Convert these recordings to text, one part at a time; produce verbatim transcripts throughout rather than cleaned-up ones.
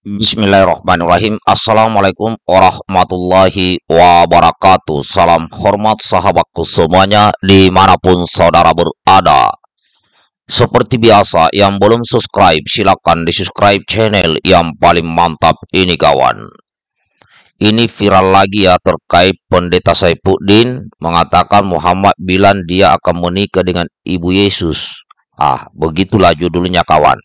Bismillahirrahmanirrahim. Assalamualaikum warahmatullahi wabarakatuh. Salam hormat sahabatku semuanya dimanapun saudara berada. Seperti biasa, yang belum subscribe silakan di subscribe channel yang paling mantap ini kawan. Ini viral lagi ya, terkait pendeta Saifuddin mengatakan Muhammad bilang dia akan menikah dengan ibu Yesus. Ah, begitulah judulnya kawan.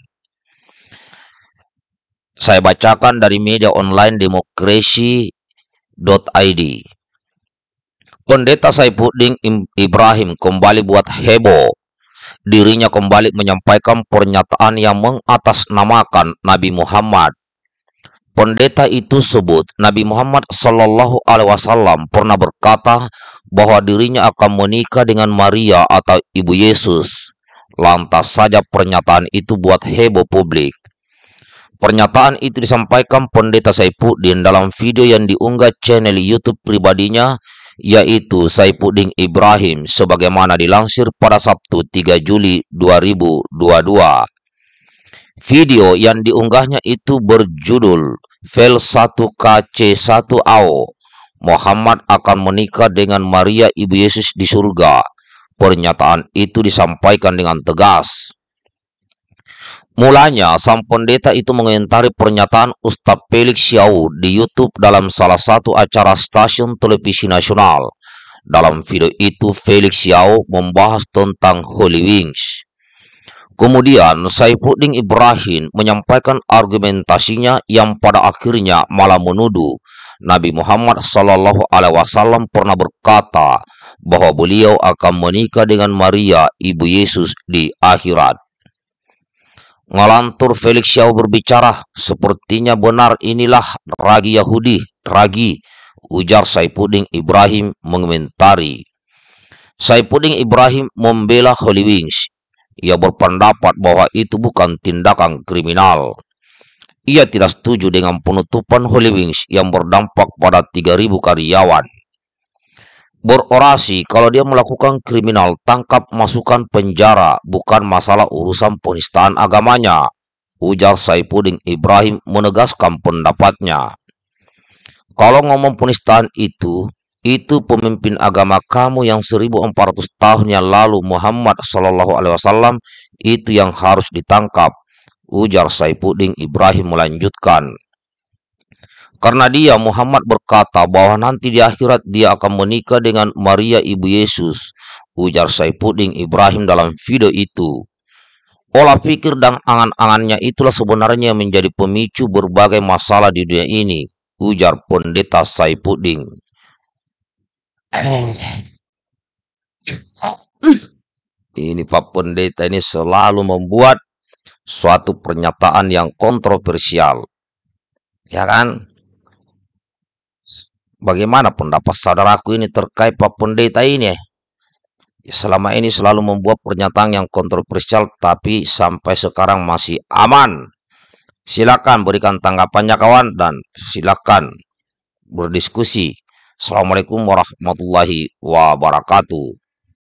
Saya bacakan dari media online demokrasi titik i d. Pendeta Saifuddin Ibrahim kembali buat heboh. Dirinya kembali menyampaikan pernyataan yang mengatasnamakan Nabi Muhammad. Pendeta itu sebut Nabi Muhammad Shallallahu Alaihi Wasallam pernah berkata bahwa dirinya akan menikah dengan Maria atau Ibu Yesus. Lantas saja pernyataan itu buat heboh publik. Pernyataan itu disampaikan pendeta Saifuddin dalam video yang diunggah channel YouTube pribadinya, yaitu Saifuddin Ibrahim, sebagaimana dilansir pada Sabtu tiga Juli dua ribu dua puluh dua. Video yang diunggahnya itu berjudul Felix Siaw Muhammad akan menikah dengan Maria Ibu Yesus di surga. Pernyataan itu disampaikan dengan tegas. Mulanya, sang pendeta itu mengomentari pernyataan Ustadz Felix Siaw di YouTube dalam salah satu acara stasiun televisi nasional. Dalam video itu, Felix Siaw membahas tentang Holy Wings. Kemudian, Saifuddin Ibrahim menyampaikan argumentasinya yang pada akhirnya malah menuduh Nabi Muhammad Shallallahu Alaihi Wasallam pernah berkata bahwa beliau akan menikah dengan Maria, ibu Yesus, di akhirat. Ngelantur Felix Siaw berbicara, "Sepertinya benar inilah ragi Yahudi, ragi," ujar Saifuddin Ibrahim mengomentari. Saifuddin Ibrahim membela Holy Wings. Ia berpendapat bahwa itu bukan tindakan kriminal. Ia tidak setuju dengan penutupan Holy Wings yang berdampak pada tiga ribu karyawan. Berorasi, kalau dia melakukan kriminal, tangkap masukkan penjara, bukan masalah urusan penistaan agamanya, ujar Saifuddin Ibrahim menegaskan pendapatnya. Kalau ngomong penistaan itu, itu pemimpin agama kamu yang seribu empat ratus tahun yang lalu, Muhammad Shallallahu Alaihi Wasallam, itu yang harus ditangkap, ujar Saifuddin Ibrahim melanjutkan. Karena dia, Muhammad, berkata bahwa nanti di akhirat dia akan menikah dengan Maria ibu Yesus, ujar Saifuddin Ibrahim dalam video itu. Olah pikir dan angan-angannya itulah sebenarnya yang menjadi pemicu berbagai masalah di dunia ini, ujar pendeta Saifuddin. Ini Pak Pendeta ini selalu membuat suatu pernyataan yang kontroversial, ya kan? Bagaimana pendapat saudaraku ini terkait Pak Pendeta ini? Selama ini selalu membuat pernyataan yang kontroversial, tapi sampai sekarang masih aman. Silakan berikan tanggapannya kawan, dan silakan berdiskusi. Assalamualaikum warahmatullahi wabarakatuh.